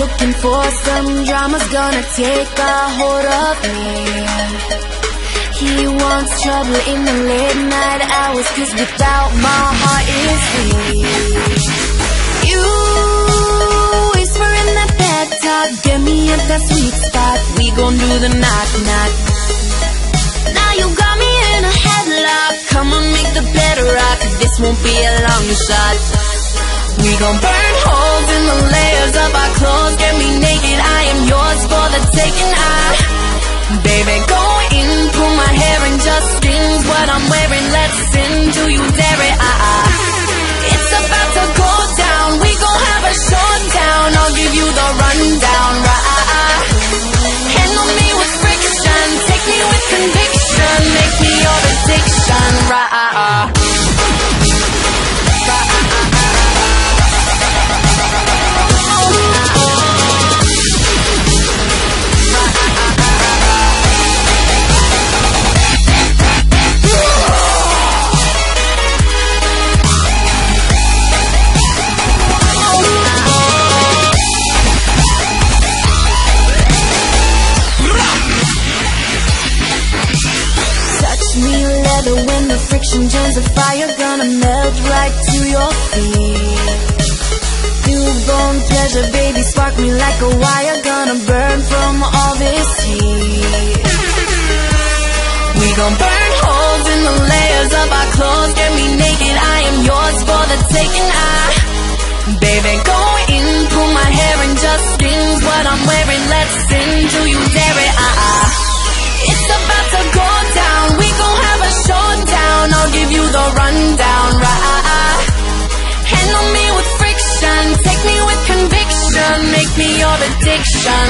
looking for some drama's gonna take a hold of me. He wants trouble in the late night hours, cause without my heart is free. You whisper in that bad talk, get me at that sweet spot. We gon' do the knock knock. Now you got me in a headlock, come on make the bed rock, this won't be a long shot. We gon' burn holes in the layers of our clothes, get me naked, I am yours for the taking. Baby, go in, pull my hair and just skins what I'm wearing, let's sin, do you dare it, It's about to go down, we gon' have a showdown, I'll give you the rundown, Handle me with friction, take me with conviction, make me your addiction, When the friction turns a fire, gonna melt right to your feet. Newborn pleasure, baby, spark me like a wire, gonna burn from all this heat. We gon' burn holes in the layers of our clothes, get me naked, I am yours for the taking. Baby, go in, pull my hair and just skins what I'm wearing, let's sin, do you dare it, It's about to go down, we gon' have a showdown, I'll give you the rundown, Handle me with friction, take me with conviction, make me your addiction.